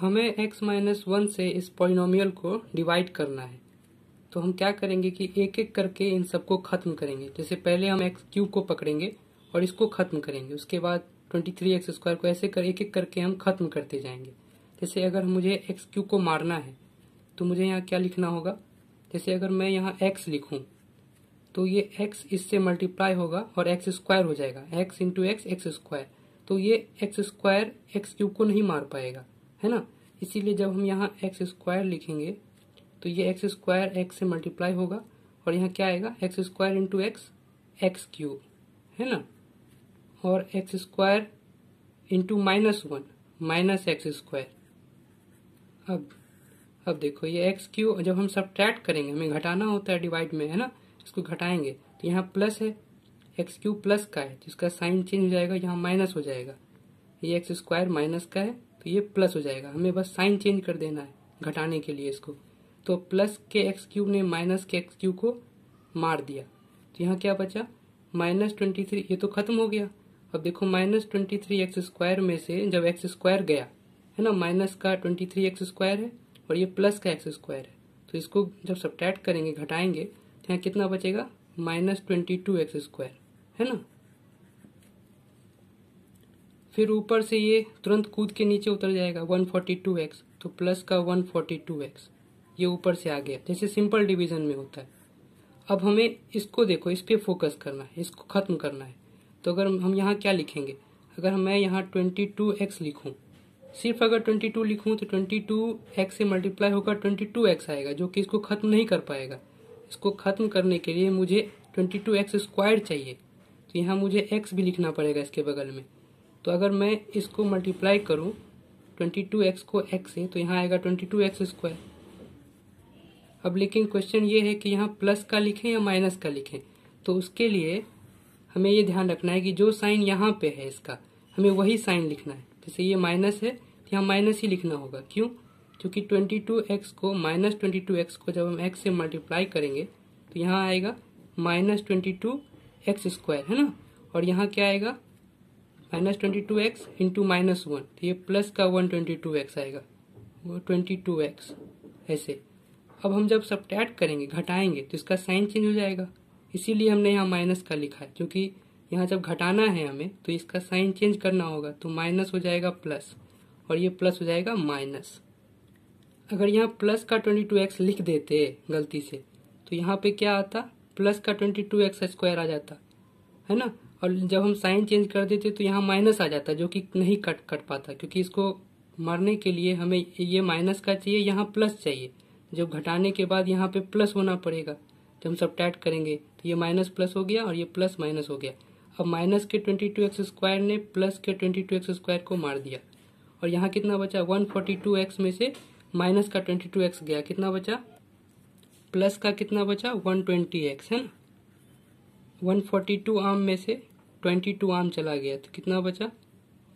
हमें x-1 से इस पॉलिनोमियल को डिवाइड करना है, तो हम क्या करेंगे कि एक एक करके इन सबको खत्म करेंगे। जैसे पहले हम x³ को पकड़ेंगे और इसको खत्म करेंगे, उसके बाद 23x² को ऐसे कर एक एक करके हम खत्म करते जाएंगे। जैसे अगर मुझे x³ को मारना है तो मुझे यहाँ क्या लिखना होगा, जैसे अगर मैं यहाँ x लिखूँ तो ये x इससे मल्टीप्लाई होगा और x² हो जाएगा, x×x x²। तो ये x² x³ को नहीं मार पाएगा, है ना। इसीलिए जब हम यहाँ x² लिखेंगे तो ये x² x से मल्टीप्लाई होगा और यहाँ क्या आएगा, x² × x x³ है ना। और x² × -1 -x²। अब देखो ये x³ जब हम सब्ट्रैक्ट करेंगे, हमें घटाना होता है डिवाइड में, है ना, इसको घटाएंगे तो यहाँ प्लस है, x³ प्लस का है जिसका साइन चेंज हो जाएगा, यहाँ माइनस हो जाएगा। ये x² माइनस का है तो ये प्लस हो जाएगा, हमें बस साइन चेंज कर देना है घटाने के लिए इसको। तो प्लस के x³ ने माइनस के x³ को मार दिया, तो यहाँ क्या बचा -23, ये तो खत्म हो गया। अब देखो -23x² में से जब x² गया, है ना, माइनस का 23x² है और ये प्लस का x² है, तो इसको जब सब्ट्रैक्ट करेंगे घटाएंगे तो यहाँ कितना बचेगा, -22x², है ना। फिर ऊपर से ये तुरंत कूद के नीचे उतर जाएगा 142x, तो प्लस का 142x ये ऊपर से आ गया, जैसे सिंपल डिवीजन में होता है। अब हमें इसको देखो, इस पर फोकस करना है, इसको खत्म करना है। तो अगर हम यहाँ क्या लिखेंगे, अगर मैं यहाँ 22x लिखूँ, सिर्फ अगर 22 लिखूँ तो 22x से मल्टीप्लाई होकर 22x आएगा, जो कि इसको खत्म नहीं कर पाएगा। इसको खत्म करने के लिए मुझे 22x² चाहिए, तो यहाँ मुझे x भी लिखना पड़ेगा इसके बगल में। तो अगर मैं इसको मल्टीप्लाई करूँ 22x को x से, तो यहाँ आएगा 22x²। अब लेकिन क्वेश्चन ये है कि यहाँ प्लस का लिखें या माइनस का लिखें, तो उसके लिए हमें ये ध्यान रखना है कि जो साइन यहाँ पे है इसका हमें वही साइन लिखना है। जैसे ये माइनस है तो यहाँ माइनस ही लिखना होगा, क्यों, क्योंकि 22x को -22x को जब हम x से मल्टीप्लाई करेंगे तो यहाँ आएगा -22x², है ना। और यहाँ क्या आएगा, -22x × -1, तो ये प्लस का 122x आएगा, वो 22x ऐसे। अब हम जब सब्ट्रैक्ट करेंगे घटाएंगे तो इसका साइन चेंज हो जाएगा, इसीलिए हमने यहाँ माइनस का लिखा है, क्योंकि यहाँ जब घटाना है हमें तो इसका साइन चेंज करना होगा। तो माइनस हो जाएगा प्लस और ये प्लस हो जाएगा माइनस। अगर यहाँ प्लस का 22x लिख देते गलती से तो यहाँ पे क्या आता, प्लस का 22x² आ जाता, है ना। और जब हम साइन चेंज कर देते तो यहाँ माइनस आ जाता, जो कि नहीं कट पाता, क्योंकि इसको मारने के लिए हमें ये माइनस का चाहिए, यहाँ प्लस चाहिए। जब घटाने के बाद यहाँ पे प्लस होना पड़ेगा, जब हम सब्ट्रैक्ट करेंगे तो ये माइनस प्लस हो गया और ये प्लस माइनस हो गया। अब माइनस के 22x² ने प्लस के 22x² को मार दिया और यहाँ कितना बचा, 142x में से माइनस का 22x गया, कितना बचा, प्लस का कितना बचा 120x, है ना। 142 आर्म में से 22 आर्म चला गया तो कितना बचा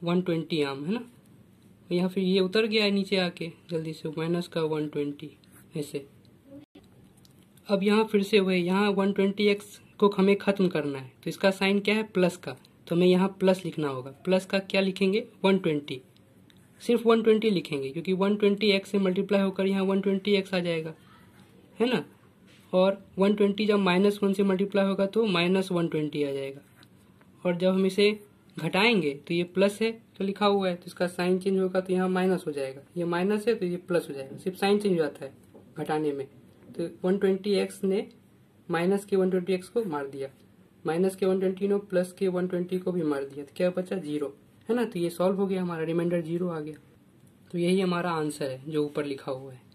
120 आर्म, है ना। यहाँ फिर ये उतर गया नीचे आके जल्दी से, माइनस का 120 ऐसे। अब यहाँ फिर से वही, यहाँ 120x को हमें खत्म करना है, तो इसका साइन क्या है, प्लस का, तो हमें यहाँ प्लस लिखना होगा। प्लस का क्या लिखेंगे, 120, सिर्फ 120 लिखेंगे, क्योंकि 120x से मल्टीप्लाई होकर यहाँ 120x आ जाएगा, है ना। और 120 जब -1 से मल्टीप्लाई होगा तो -120 आ जाएगा। और जब हम इसे घटाएंगे तो ये प्लस है तो लिखा हुआ है, तो इसका साइन चेंज होगा तो यहाँ माइनस हो जाएगा, ये माइनस है तो ये प्लस हो जाएगा, सिर्फ साइन चेंज हो जाता है घटाने में। तो 120x ने माइनस के 120x को मार दिया, माइनस के 120 ने प्लस के 120 को भी मार दिया, तो क्या बचा 0, है ना। तो ये सॉल्व हो गया, हमारा रिमाइंडर 0 आ गया। तो यही हमारा आंसर है जो ऊपर लिखा हुआ है।